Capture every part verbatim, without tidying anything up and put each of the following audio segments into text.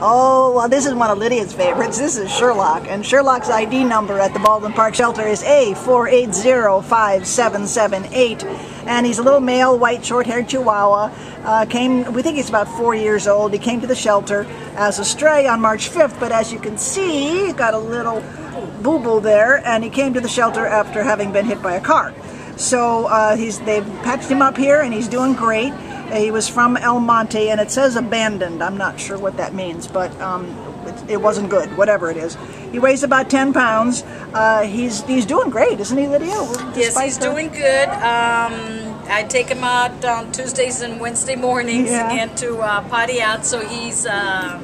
Oh, well, this is one of Lydia's favorites. This is Sherlock, and Sherlock's I D number at the Baldwin Park shelter is A four eight zero five seven seven eight, and he's a little male, white, short-haired Chihuahua. Uh, came, we think he's about four years old. He came to the shelter as a stray on March fifth, but as you can see, he's got a little boo-boo there, and he came to the shelter after having been hit by a car. So uh, he's, they've patched him up here, and he's doing great. He was from El Monte, and it says abandoned. I'm not sure what that means, but um, it, it wasn't good, whatever it is. He weighs about ten pounds. Uh, he's he's doing great, isn't he, Lydia? Yes, he's doing good. Um, I take him out on Tuesdays and Wednesday mornings yeah. again to uh, potty out, so he's uh,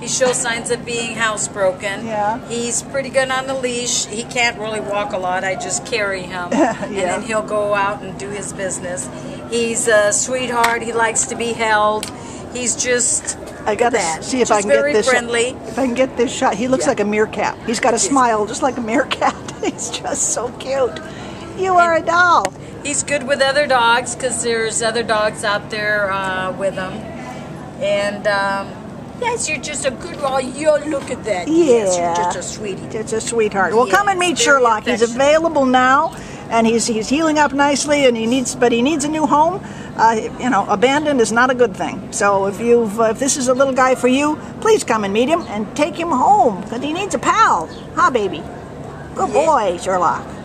he shows signs of being housebroken. Yeah. He's pretty good on the leash. He can't really walk a lot. I just carry him, yeah. and then he'll go out and do his business. He's a sweetheart. He likes to be held. He's just I gotta that. see if just I can very get this friendly. Shot. If I can get this shot, he looks yeah. like a meerkat. He's got a he's, smile just like a meerkat. He's just so cute. You are a doll. He's good with other dogs because there's other dogs out there uh, with him. And um, yes, you're just a good doll. You look at that. Yeah. Yes, you're just a sweetie. Just a sweetheart. Well, yes, come and meet Sherlock. He's available now. And he's, he's healing up nicely, and he needs, but he needs a new home. Uh, you know, abandoned is not a good thing. So if you've, uh, if this is a little guy for you, please come and meet him and take him home, because he needs a pal. Huh, baby? Good boy, Sherlock.